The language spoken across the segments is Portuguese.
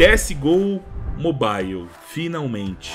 CSGO Mobile, finalmente.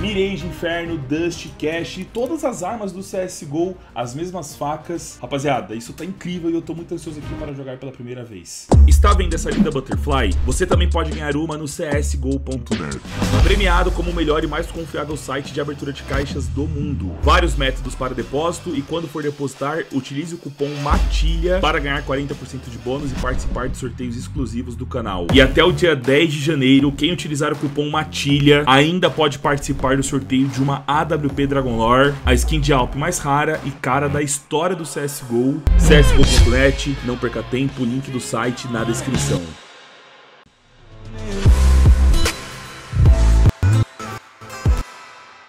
Mirage, Inferno, Dust, Cache e todas as armas do CSGO, as mesmas facas. Rapaziada, isso tá incrível e eu tô muito ansioso aqui para jogar pela primeira vez. Está vendo essa linda Butterfly? Você também pode ganhar uma no csgo.net. Premiado como o melhor e mais confiável site de abertura de caixas do mundo. Vários métodos para depósito e quando for depositar, utilize o cupom MATILHA para ganhar 40% de bônus e participar de sorteios exclusivos do canal. E até o dia 10 de janeiro, quem utilizar o cupom MATILHA ainda pode participar do sorteio de uma AWP Dragon Lore, a skin de AWP mais rara e cara da história do CSGO, csgo.net, não perca tempo, link do site na descrição.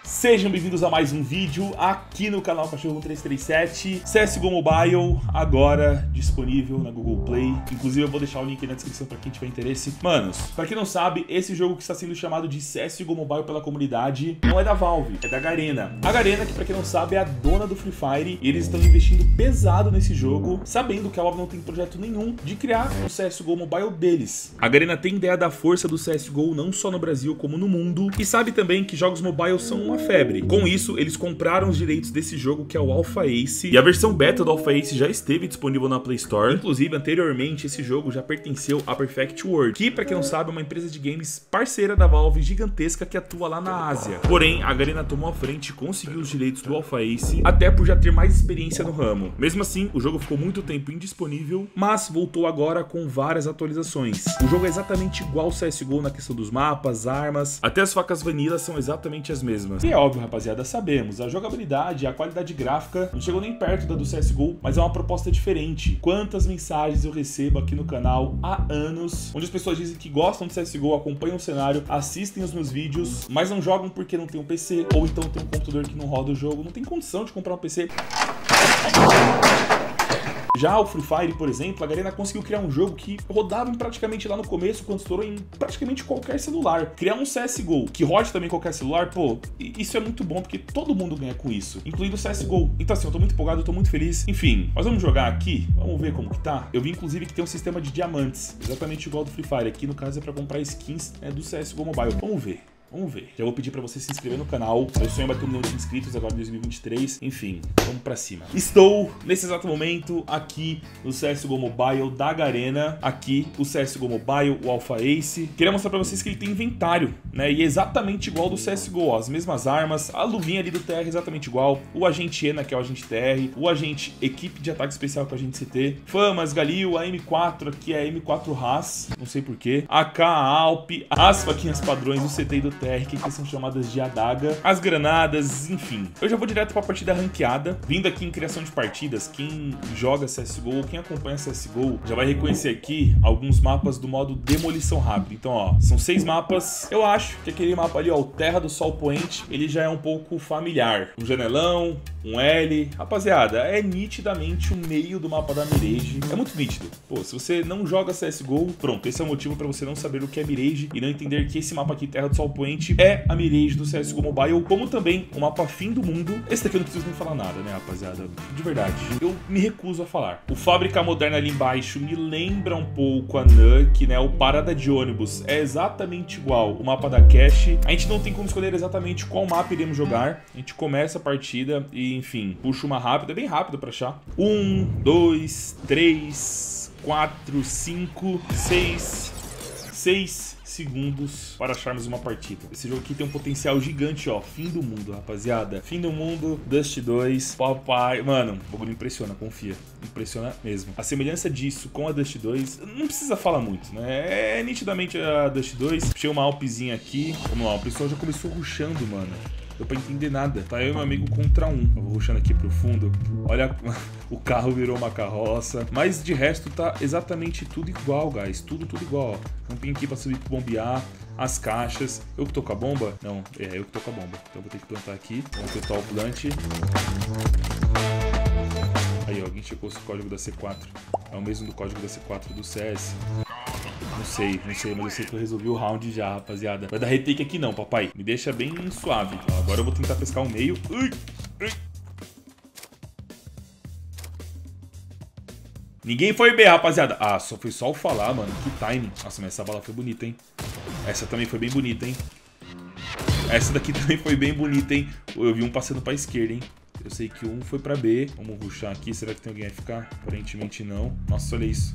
Sejam bem-vindos a mais um vídeo aqui no canal Cachorro 1337, CSGO Mobile, agora disponível na Google Play. Inclusive eu vou deixar o link aí na descrição pra quem tiver interesse. Manos, pra quem não sabe, esse jogo que está sendo chamado de CSGO Mobile pela comunidade não é da Valve, é da Garena. A Garena, que pra quem não sabe, é a dona do Free Fire, e eles estão investindo pesado nesse jogo, sabendo que a Valve não tem projeto nenhum de criar o CSGO Mobile deles. A Garena tem ideia da força do CSGO não só no Brasil como no mundo, e sabe também que jogos mobile são uma febre. Com isso, eles compraram os direitos desse jogo, que é o Alpha Ace, e a versão beta do Alpha Ace já esteve disponível na Play Store. Inclusive, anteriormente, esse jogo já pertenceu à Perfect World, que, pra quem não sabe, é uma empresa de games parceira da Valve gigantesca que atua lá na Ásia. Porém, a Garena tomou a frente e conseguiu os direitos do Alpha Ace, até por já ter mais experiência no ramo. Mesmo assim, o jogo ficou muito tempo indisponível, mas voltou agora com várias atualizações. O jogo é exatamente igual ao CSGO na questão dos mapas, armas, até as facas vanilla são exatamente as mesmas. E é óbvio, rapaziada, sabemos, a jogabilidade, a qualidade gráfica não chegou nem perto da do CSGO, mas é uma proposta diferente. Quantas mensagens eu recebo aqui no canal há anos, onde as pessoas dizem que gostam do CSGO, acompanham o cenário, assistem os meus vídeos, mas não jogam porque não tem um PC, ou então tem um computador que não roda o jogo, não tem condição de comprar um PC. Já o Free Fire, por exemplo, a Garena conseguiu criar um jogo que rodava praticamente lá no começo, quando estourou, em praticamente qualquer celular. Criar um CSGO que rode também qualquer celular, pô, isso é muito bom, porque todo mundo ganha com isso, incluindo o CSGO. Então assim, eu tô muito empolgado, eu tô muito feliz. Enfim, nós vamos jogar aqui, vamos ver como que tá. Eu vi, inclusive, que tem um sistema de diamantes, exatamente igual ao do Free Fire. Aqui, no caso, é pra comprar skins, né, do CSGO Mobile. Vamos ver. Vamos ver. Já vou pedir pra você se inscrever no canal. Meu sonho é bater 1 milhão de inscritos agora em 2023. Enfim, vamos pra cima. Estou, nesse exato momento, aqui no CSGO Mobile da Garena. Aqui, o CSGO Mobile, o Alpha Ace. Queria mostrar pra vocês que ele tem inventário, né? E é exatamente igual do CSGO, ó. As mesmas armas. A luvinha ali do TR é exatamente igual. O agente ENA, que é o agente TR. O agente Equipe de Ataque Especial, que é o agente CT. Famas, Galil, a M4, aqui é a M4 Haas. Não sei porquê. AK, AWP, as faquinhas padrões do CT e do TR, que são chamadas de adaga, as granadas, enfim. Eu já vou direto pra partida ranqueada. Vindo aqui em criação de partidas, quem joga CSGO, quem acompanha CSGO, já vai reconhecer aqui alguns mapas do modo demolição rápida. Então, ó, são 6 mapas. Eu acho que aquele mapa ali, ó, o Terra do Sol Poente, ele já é um pouco familiar. Um janelão, um L. Rapaziada, é nitidamente o meio do mapa da Mirage. É muito nítido. Pô, se você não joga CSGO, pronto, esse é o motivo pra você não saber o que é Mirage e não entender que esse mapa aqui, Terra do Sol Poente, é a Mirage do CSGO Mobile, como também o mapa fim do mundo. Esse daqui eu não preciso nem falar nada, né, rapaziada? De verdade, eu me recuso a falar. O Fábrica Moderna ali embaixo me lembra um pouco a Nuke, né? O Parada de Ônibus é exatamente igual o mapa da Cache. A gente não tem como escolher exatamente qual mapa iremos jogar. A gente começa a partida e, enfim, puxa uma rápida. É bem rápido pra achar. 1, 2, 3, 4, 5, 6 segundos para acharmos uma partida. Esse jogo aqui tem um potencial gigante, ó. Fim do mundo, rapaziada. Fim do mundo, Dust 2, papai. Mano, o bagulho impressiona, confia. Impressiona mesmo. A semelhança disso com a Dust 2, não precisa falar muito, né? É nitidamente a Dust 2. Puxei uma alpezinha aqui. Vamos lá, o pessoal já começou rushando, mano. deu pra entender nada. Tá eu e meu amigo contra um. Eu vou rushando aqui pro fundo. Olha, o carro virou uma carroça. Mas de resto tá exatamente tudo igual, guys. Tudo igual, ó. Rampinha aqui pra subir, pra bombear. As caixas. Eu que tô com a bomba? Não, é eu que tô com a bomba. Então vou ter que plantar aqui. Vamos tentar o plant. Aí, ó, alguém checou o código da C4. É o mesmo do código da C4 do CS. Não sei, mas eu sei que eu resolvi o round já, rapaziada. Vai dar retake aqui não, papai. Me deixa bem suave. Ó, agora eu vou tentar pescar o meio. Ui. Ninguém foi bem, rapaziada. Ah, só foi só o falar, mano. Que timing. Nossa, mas essa bala foi bonita, hein? Essa também foi bem bonita, hein? Essa daqui também foi bem bonita, hein? Eu vi um passando pra esquerda, hein? Eu sei que um foi pra B. Vamos rushar aqui. Será que tem alguém a ficar? Aparentemente não. Nossa, olha isso.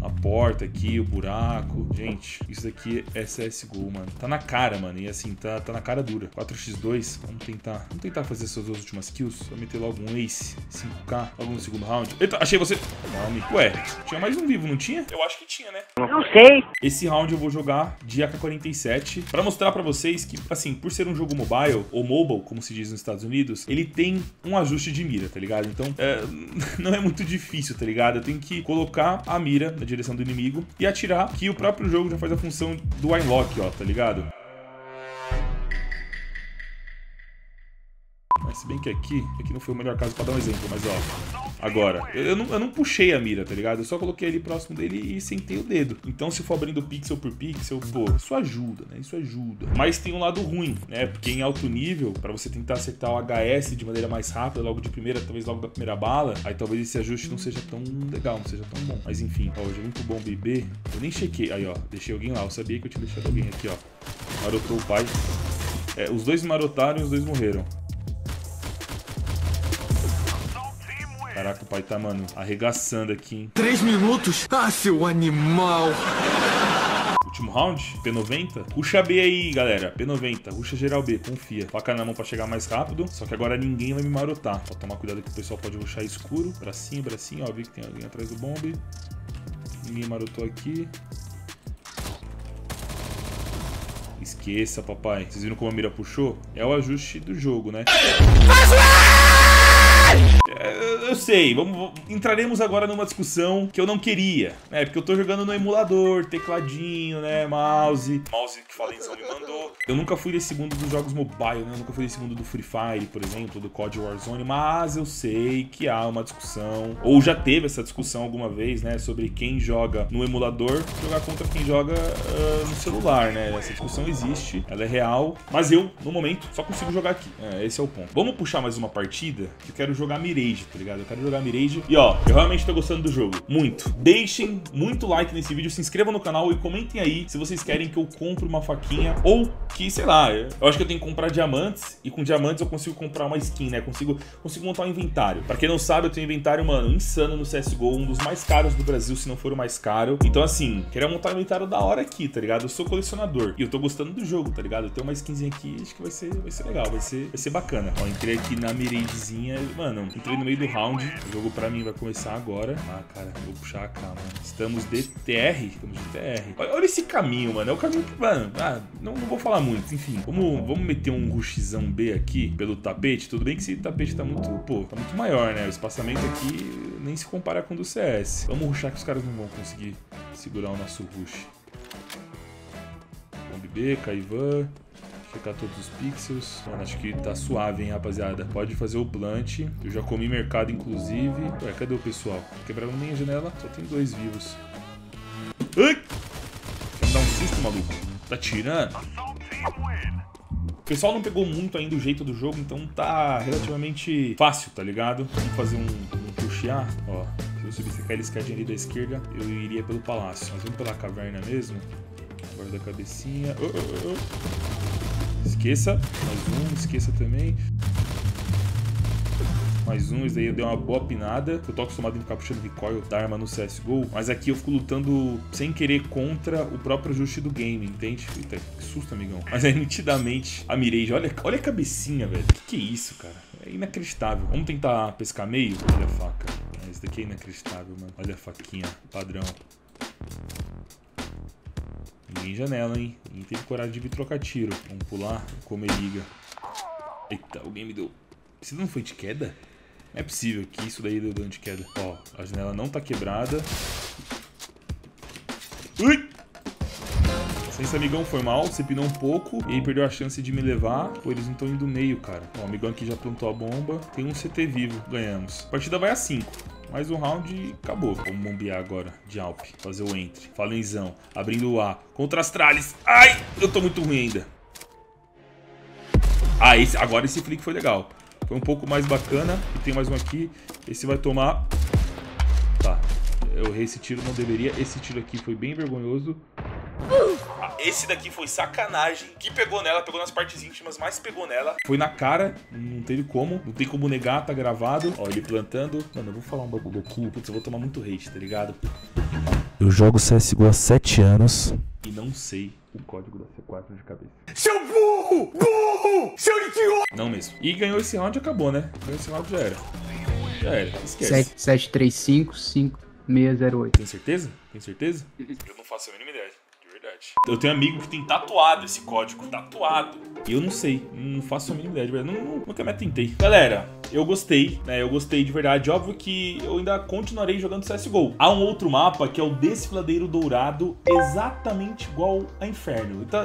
A porta aqui, o buraco. Gente, isso daqui é CSGO, mano. Tá na cara, mano. E assim, tá na cara dura. 4x2. Vamos tentar fazer essas duas últimas kills. Só meter logo um ace. 5k. Logo no segundo round. Eita, achei você. Calma. Ué, tinha mais um vivo, não tinha? Eu acho que tinha, né? Não sei. Esse round eu vou jogar de AK-47. Pra mostrar pra vocês que, assim, por ser um jogo mobile, ou mobile, como se diz nos Estados Unidos, ele tem um ajuste de mira, tá ligado? Então, não é muito difícil, tá ligado? Eu tenho que colocar a mira na direção do inimigo e atirar, que o próprio jogo já faz a função do aim lock, ó, tá ligado? Mas se bem que aqui não foi o melhor caso pra dar um exemplo, mas ó, agora, eu não puxei a mira, tá ligado? Eu só coloquei ali próximo dele e sentei o dedo. Então se for abrindo pixel por pixel, pô, isso ajuda, né? Isso ajuda. Mas tem um lado ruim, né? Porque em alto nível, pra você tentar acertar o HS de maneira mais rápida, logo de primeira, talvez logo da primeira bala, aí talvez esse ajuste não seja tão legal, não seja tão bom. Mas enfim, ó, eu já vim pro bom BB, eu nem chequei. Aí ó, deixei alguém lá, eu sabia que eu tinha deixado alguém aqui, ó. Marotou o pai. É, os dois marotaram e os dois morreram. Caraca, o pai tá, mano, arregaçando aqui, hein? 3 minutos? Ah, seu animal! Último round, P90. Ruxa B aí, galera. P90, ruxa geral B, confia. Faca na mão pra chegar mais rápido. Só que agora ninguém vai me marotar. Só tomar cuidado que o pessoal pode ruxar escuro. Bracinho, ó. Vi que tem alguém atrás do bombe. Ninguém marotou aqui. Esqueça, papai. Vocês viram como a mira puxou? É o ajuste do jogo, né? Eu sei, entraremos agora numa discussão que eu não queria, né? Porque eu tô jogando no emulador, tecladinho, né? Mouse que o Falensão me mandou. Eu nunca fui desse mundo dos jogos mobile, né? Eu nunca fui desse mundo do Free Fire, por exemplo, do COD Warzone, mas eu sei que há uma discussão, ou já teve essa discussão alguma vez, né? Sobre quem joga no emulador, jogar contra quem joga no celular, né? Essa discussão existe, ela é real, mas eu, no momento, só consigo jogar aqui. Esse é o ponto. Vamos puxar mais uma partida que eu quero jogar Mirage, tá ligado? Eu quero jogar Mirage. E ó, eu realmente tô gostando do jogo. Muito. Deixem muito like nesse vídeo, se inscrevam no canal e comentem aí se vocês querem que eu compre uma faquinha ou que, sei lá, eu acho que eu tenho que comprar diamantes e com diamantes eu consigo comprar uma skin, né? Consigo montar um inventário. Pra quem não sabe, eu tenho um inventário, mano, insano no CSGO, um dos mais caros do Brasil, se não for o mais caro. Então assim, queria montar um inventário da hora aqui, tá ligado? Eu sou colecionador e eu tô gostando do jogo, tá ligado? Eu tenho uma skinzinha aqui, acho que vai ser legal, vai ser bacana. Ó, entrei aqui na Miragezinha. Mano, entrei no meio do round. O jogo pra mim vai começar agora. Ah, cara, vou puxar a AK, mano. Estamos de TR. Olha esse caminho, mano. É o caminho que, mano, não vou falar muito. Enfim, vamos meter um rushzão B aqui pelo tapete. Tudo bem que esse tapete tá muito, pô, tá muito maior, né? O espaçamento aqui nem se compara com o do CS. Vamos rushar que os caras não vão conseguir segurar o nosso rush. Bomb B, Kaivan. Ficar todos os pixels. Mano, acho que tá suave, hein, rapaziada. Pode fazer o plant. Eu já comi mercado, inclusive. Ué, cadê o pessoal? Quebraram minha janela. Só tem 2 vivos. Ai! Quer me dar um susto, maluco? Tá tirando? O pessoal não pegou muito ainda o jeito do jogo, então tá relativamente fácil, tá ligado? Vamos fazer um puxear. Ó, se eu subisse aquela escadinha ali da esquerda, eu iria pelo palácio. Mas vamos pela caverna mesmo. Guarda a cabecinha. Esqueça, mais um, esqueça também. Mais um, isso daí eu dei uma boa pinada. Eu tô acostumado em ficar puxando recoil da arma no CSGO, mas aqui eu fico lutando sem querer contra o próprio ajuste do game, entende? Eita, que susto, amigão. Mas é nitidamente a Mirage. Olha a cabecinha, velho. Que é isso, cara? É inacreditável. Vamos tentar pescar meio? Olha a faca. Esse daqui é inacreditável, mano. Olha a faquinha, padrão. Ninguém janela, hein? Ninguém teve coragem de vir trocar tiro. Vamos pular, comer liga. Eita, alguém me deu. Isso não foi de queda? Não é possível que isso daí deu dano de queda. Ó, a janela não tá quebrada. Ui! Esse amigão foi mal, se pinou um pouco e aí perdeu a chance de me levar. Pô, eles não estão indo meio, cara. Ó, o amigão aqui já plantou a bomba. Tem um CT vivo, ganhamos. A partida vai a 5. Mais um round e acabou. Vamos bombear agora de AWP. Fazer o entre. Falensão, abrindo o A. Contra as tralhas. Ai, eu tô muito ruim ainda. Ah, esse, agora esse flick foi legal. Foi um pouco mais bacana. E tem mais um aqui. Esse vai tomar. Tá. Eu errei esse tiro, não deveria. Esse tiro aqui foi bem vergonhoso. Ah, esse daqui foi sacanagem. Que pegou nela, pegou nas partes íntimas, mas pegou nela. Foi na cara, não teve como. Não tem como negar, tá gravado. Ó, ele plantando. Mano, eu vou falar um bagulho aqui. Putz, eu vou tomar muito hate, tá ligado? Eu jogo CSGO há 7 anos e não sei o código da C4 de cabeça. Seu burro! Burro! Seu idiota! Não mesmo. E ganhou esse round e acabou, né? Ganhou esse round, já era. Já era, esquece. 7355608. Tem certeza? Tem certeza? Eu não faço a mínima ideia. Eu tenho um amigo que tem tatuado esse código, tatuado. E eu não sei, não faço a mínima ideia, de verdade. Nunca me atentei. Galera, eu gostei, né? Eu gostei de verdade. Óbvio que eu ainda continuarei jogando CSGO. Há um outro mapa que é o Desfiladeiro Dourado, exatamente igual a Inferno. Então,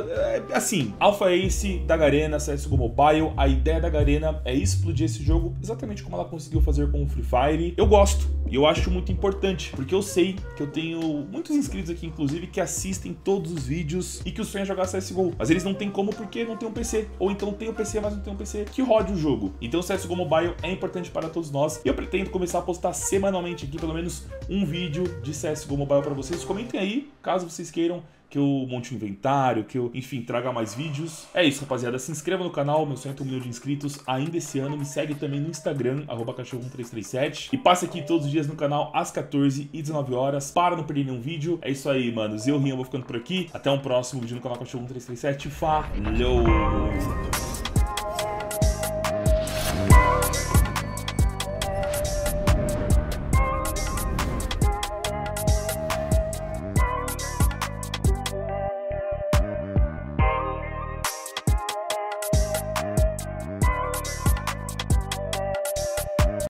assim, Alpha Ace da Garena, CSGO Mobile. A ideia da Garena é explodir esse jogo exatamente como ela conseguiu fazer com o Free Fire. Eu gosto e eu acho muito importante, porque eu sei que eu tenho muitos inscritos aqui, inclusive, que assistem todos os vídeos e que o sonho é jogar CSGO, mas eles não tem como porque não tem um PC, ou então tem um PC, mas não tem um PC que rode o jogo. Então o CSGO Mobile é importante para todos nós e eu pretendo começar a postar semanalmente aqui pelo menos um vídeo de CSGO Mobile para vocês. Comentem aí, caso vocês queiram que eu monte um inventário, que eu, enfim, traga mais vídeos. É isso, rapaziada. Se inscreva no canal, meu sonho é ter 1 milhão de inscritos ainda esse ano. Me segue também no Instagram, @Cachorro 1337. E passe aqui todos os dias no canal, às 14 e 19 horas, para não perder nenhum vídeo. É isso aí, manos. Eu, Rian, vou ficando por aqui. Até um próximo vídeo no canal Cachorro 1337. Falou!